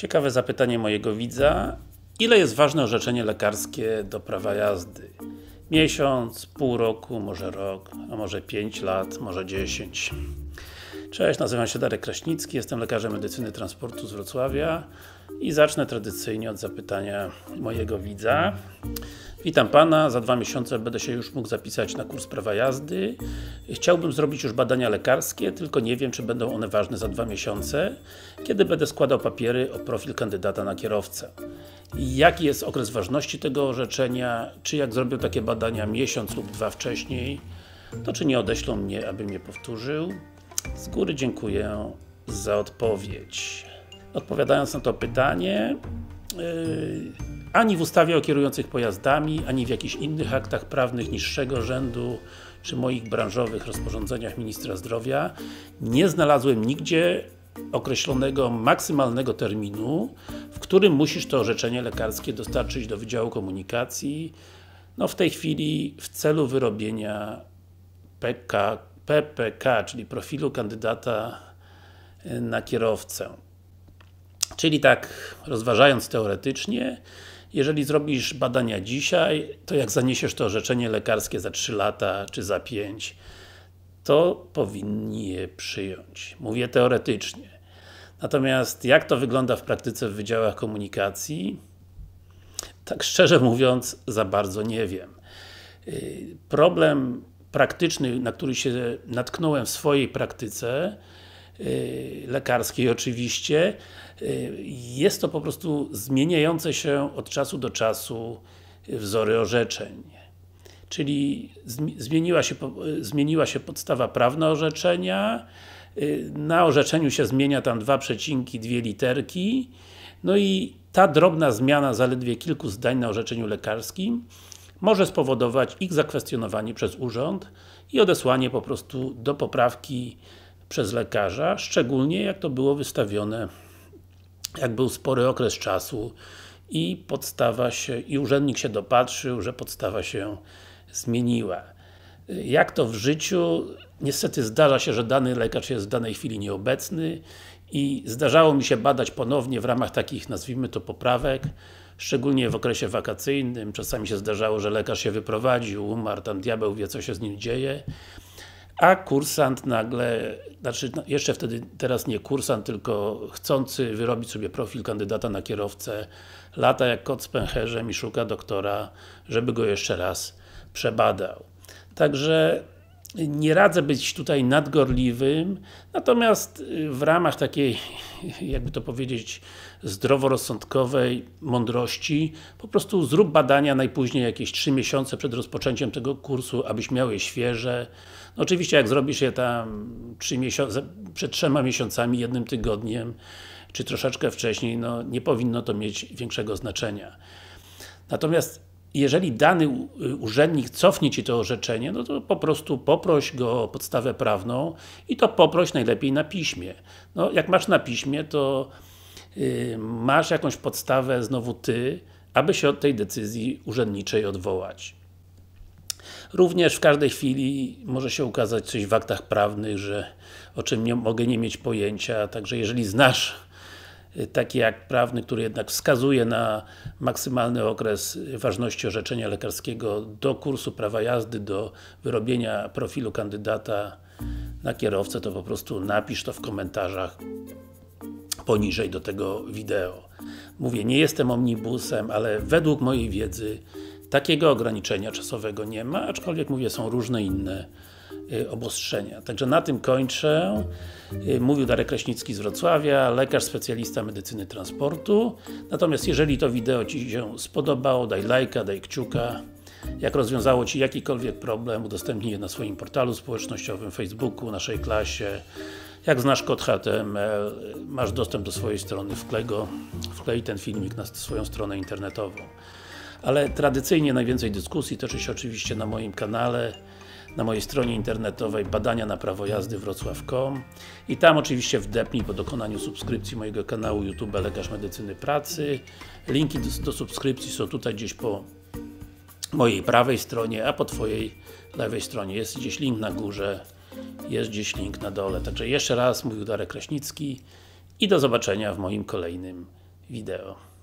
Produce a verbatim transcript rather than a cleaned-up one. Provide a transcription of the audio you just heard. Ciekawe zapytanie mojego widza. Ile jest ważne orzeczenie lekarskie do prawa jazdy? Miesiąc, pół roku, może rok, a może pięć lat, może dziesięć. Cześć, nazywam się Darek Kraśnicki, jestem lekarzem medycyny transportu z Wrocławia i zacznę tradycyjnie od zapytania mojego widza. Witam Pana, za dwa miesiące będę się już mógł zapisać na kurs prawa jazdy. Chciałbym zrobić już badania lekarskie, tylko nie wiem, czy będą one ważne za dwa miesiące, kiedy będę składał papiery o profil kandydata na kierowcę. Jaki jest okres ważności tego orzeczenia, czy jak zrobię takie badania miesiąc lub dwa wcześniej, to czy nie odeślą mnie, abym je powtórzył? Z góry dziękuję za odpowiedź. Odpowiadając na to pytanie, yy, ani w ustawie o kierujących pojazdami, ani w jakichś innych aktach prawnych niższego rzędu, czy moich branżowych rozporządzeniach Ministra Zdrowia nie znalazłem nigdzie określonego maksymalnego terminu, w którym musisz to orzeczenie lekarskie dostarczyć do Wydziału Komunikacji. No w tej chwili w celu wyrobienia P P K, czyli profilu kandydata na kierowcę. Czyli tak, rozważając teoretycznie, jeżeli zrobisz badania dzisiaj, to jak zaniesiesz to orzeczenie lekarskie za trzy lata, czy za pięć, to powinni je przyjąć. Mówię teoretycznie. Natomiast jak to wygląda w praktyce w Wydziałach Komunikacji? Tak szczerze mówiąc, za bardzo nie wiem. Problem praktyczny, na który się natknąłem w swojej praktyce, lekarskiej oczywiście, jest to po prostu zmieniające się od czasu do czasu wzory orzeczeń. Czyli zmieniła się, zmieniła się podstawa prawna orzeczenia, na orzeczeniu się zmienia tam dwa przecinki, dwie literki, no i ta drobna zmiana zaledwie kilku zdań na orzeczeniu lekarskim może spowodować ich zakwestionowanie przez urząd i odesłanie po prostu do poprawki przez lekarza, szczególnie jak to było wystawione, jak był spory okres czasu i podstawa się, i urzędnik się dopatrzył, że podstawa się zmieniła. Jak to w życiu? Niestety zdarza się, że dany lekarz jest w danej chwili nieobecny i zdarzało mi się badać ponownie w ramach takich, nazwijmy to, poprawek, szczególnie w okresie wakacyjnym. Czasami się zdarzało, że lekarz się wyprowadził, umarł, tam diabeł wie, co się z nim dzieje, a kursant nagle, znaczy jeszcze wtedy, teraz nie kursant, tylko chcący wyrobić sobie profil kandydata na kierowcę, lata jak kot z pęcherzem i szuka doktora, żeby go jeszcze raz przebadał. Także nie radzę być tutaj nadgorliwym, natomiast w ramach takiej, jakby to powiedzieć, zdroworozsądkowej mądrości, po prostu zrób badania najpóźniej jakieś trzy miesiące przed rozpoczęciem tego kursu, abyś miał je świeże. No oczywiście jak zrobisz je tam trzy miesiące, przed trzema miesiącami, jednym tygodniem, czy troszeczkę wcześniej, no nie powinno to mieć większego znaczenia. Natomiast jeżeli dany urzędnik cofnie Ci to orzeczenie, no to po prostu poproś go o podstawę prawną i to poproś najlepiej na piśmie. No, jak masz na piśmie, to yy, masz jakąś podstawę znowu Ty, aby się od tej decyzji urzędniczej odwołać. Również w każdej chwili może się ukazać coś w aktach prawnych, że, o czym nie, mogę nie mieć pojęcia, także jeżeli znasz taki akt prawny, który jednak wskazuje na maksymalny okres ważności orzeczenia lekarskiego do kursu prawa jazdy, do wyrobienia profilu kandydata na kierowcę, to po prostu napisz to w komentarzach poniżej do tego wideo. Mówię, nie jestem omnibusem, ale według mojej wiedzy takiego ograniczenia czasowego nie ma, aczkolwiek mówię, są różne inne obostrzenia. Także na tym kończę. Mówił Darek Kraśnicki z Wrocławia, lekarz specjalista medycyny transportu. Natomiast jeżeli to wideo Ci się spodobało, daj lajka, daj kciuka. Jak rozwiązało Ci jakikolwiek problem, udostępnij je na swoim portalu społecznościowym, Facebooku, naszej klasie. Jak znasz kod H T M L, masz dostęp do swojej strony, wklej go, wklej ten filmik na swoją stronę internetową. Ale tradycyjnie najwięcej dyskusji toczy się oczywiście na moim kanale, na mojej stronie internetowej badania na prawo jazdy wrocław kropka com i tam oczywiście wdepnij po dokonaniu subskrypcji mojego kanału YouTube Lekarz Medycyny Pracy. Linki do, do subskrypcji są tutaj gdzieś po mojej prawej stronie, a po Twojej lewej stronie. Jest gdzieś link na górze, jest gdzieś link na dole. Także jeszcze raz mówił Darek Kraśnicki i do zobaczenia w moim kolejnym wideo.